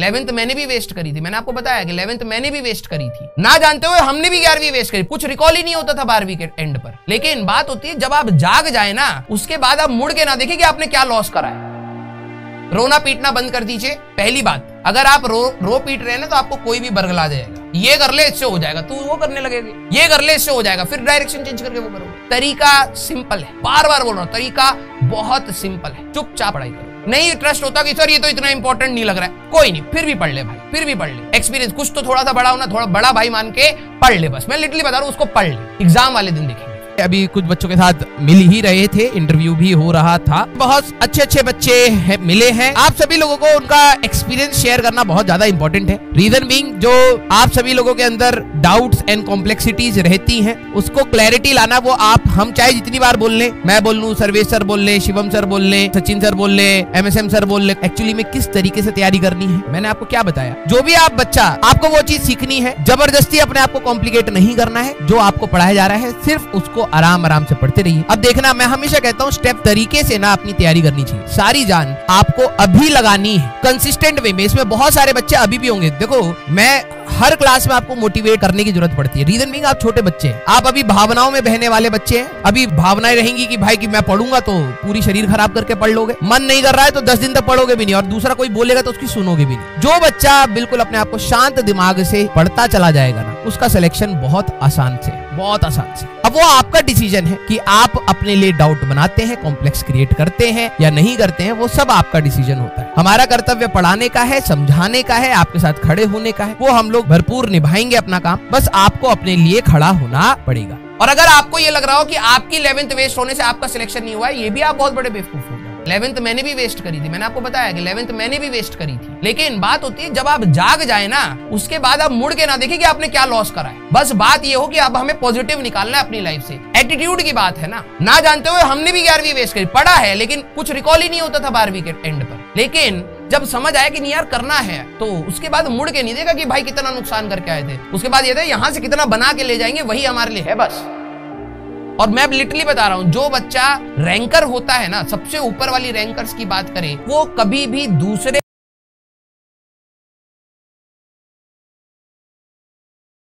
11th मैंने भी waste करी थी, मैंने आपको बताया कि 11th मैंने भी वेस्ट करी थी, ना जानते हुए हमने भी 11वीं वेस्ट करी, कुछ रिकॉल ही नहीं होता था 12वीं के एंड पर। लेकिन बात होती है जब आप जाग जाए ना, उसके बाद आप मुड़ के ना देखें कि आपने क्या लॉस करा है। रोना पीटना बंद कर दीजिए, पहली बात। अगर आप रो पीट रहे हैं ना तो आपको कोई भी बरगला जाएगा, ये कर ले इससे हो जाएगा, तू वो करने लगेगा, ये कर ले इससे हो जाएगा, फिर डायरेक्शन चेंज करके वो करोगे। तरीका सिंपल है, बार बार बोल रहा हूँ, तरीका बहुत सिंपल है, चुपचाप पढ़ाई करो। नहीं ट्रस्ट होता कि सर ये तो इतना इंपॉर्टेंट नहीं लग रहा है, कोई नहीं, फिर भी पढ़ ले भाई, फिर भी पढ़ ले, एक्सपीरियंस कुछ तो थोड़ा सा बड़ा होना, थोड़ा बड़ा भाई मान के पढ़ ले, बस मैं लिटरली बता रहा हूँ, उसको पढ़ ले, एग्जाम वाले दिन देखेंगे। अभी कुछ बच्चों के साथ मिल ही रहे थे, इंटरव्यू भी हो रहा था, बहुत अच्छे अच्छे बच्चे मिले हैं। आप सभी लोगों को उनका एक्सपीरियंस शेयर करना बहुत ज्यादा इंपॉर्टेंट है, रीजन बीइंग जो आप सभी लोगों के अंदर डाउट्स एंड कॉम्प्लेक्सिटीज रहती हैं, उसको क्लैरिटी लाना, वो आप हम चाहे जितनी बार बोल लें, मैं बोल लूं, सर्वेश सर बोल लें, शिवम सर बोल लें, सचिन सर बोल लें, MSM सर बोल लें, एक्चुअली में किस तरीके से तैयारी करनी है मैंने आपको क्या बताया। जो भी आप बच्चा, आपको वो चीज सीखनी है, जबरदस्ती अपने आप को कॉम्प्लिकेट नहीं करना है, जो आपको पढ़ाया जा रहा है सिर्फ उसको आराम आराम से पढ़ते रहिए। अब देखना, मैं हमेशा कहता हूँ स्टेप तरीके से ना अपनी तैयारी करनी चाहिए, सारी जान आपको अभी लगानी है, कंसिस्टेंट वे में। इसमें बहुत सारे बच्चे अभी भी होंगे, देखो मैं हर क्लास में आपको मोटिवेट करने की जरूरत पड़ती है, रीजन बीइंग आप छोटे बच्चे हैं, आप अभी भावनाओं में बहने वाले बच्चे हैं, अभी भावनाएं रहेंगी कि भाई कि मैं पढ़ूंगा तो पूरी शरीर खराब करके पढ़ लोगे, मन नहीं कर रहा है तो 10 दिन तक पढ़ोगे भी नहीं, और दूसरा कोई बोलेगा तो उसकी सुनोगे भी नहीं। जो बच्चा बिल्कुल अपने आप को शांत दिमाग से पढ़ता चला जाएगा ना, उसका सिलेक्शन बहुत आसान से, बहुत आसान से। अब वो आपका डिसीजन है कि आप अपने लिए डाउट बनाते हैं, कॉम्प्लेक्स क्रिएट करते हैं या नहीं करते हैं, वो सब आपका डिसीजन होता है। हमारा कर्तव्य पढ़ाने का है, समझाने का है, आपके साथ खड़े होने का है, वो हम लोग भरपूर निभाएंगे अपना काम, बस आपको अपने लिए खड़ा होना पड़ेगा। और अगर आपको ये लग रहा हो कि आपकी 11th वेस्ट होने से आपका सिलेक्शन नहीं हुआ है, ये भी आप बहुत बड़े बेवकूफ हो। 11th मैंने भी वेस्ट करी थी, मैंने आपको बताया कि 11th मैंने भी वेस्ट करी थी, लेकिन बात होती है जब आप जाग जाए ना, उसके बाद आप मुड़ के ना देखें कि आपने क्या लॉस करा है। बस बात ये हो कि अब हमें पॉजिटिव निकालना है अपनी लाइफ से, एटीट्यूड की बात है ना, ना जानते हुए हमने भी 11वीं वेस्ट करी, पढ़ा है लेकिन कुछ रिकॉल ही नहीं होता था 12वीं के एंड पर। लेकिन जब समझ आया कि नहीं यार करना है, तो उसके बाद मुड़ के नहीं देखा कि भाई कितना नुकसान करके आए थे, उसके बाद ये था यहाँ से कितना बना के ले जाएंगे, वही हमारे लिए है बस। और मैं लिटरली बता रहा हूँ, जो बच्चा रैंकर होता है ना, सबसे ऊपर वाली रैंकर्स की बात करें, वो कभी भी दूसरे